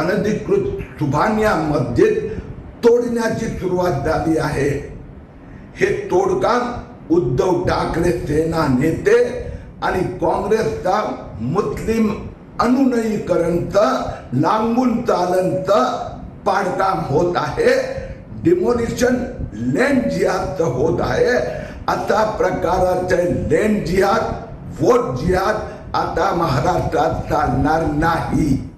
अनधिकृत सुभान्या मस्जिद तोडण्याची सुरुवात झाली आहे। हे तोडकाम उद्धव ठाकरे सेना नेते आणि काँग्रेसचा मुस्लिम अनुनयीकरणचा लांबून चालनचा पाडकाम होत आहे। डिमोलिशन लैंड जिहाद होत आहे। आता प्रकाराचे लैंड जिहाद वोट जिहाद आता महाराष्ट्रात चालणार नाही।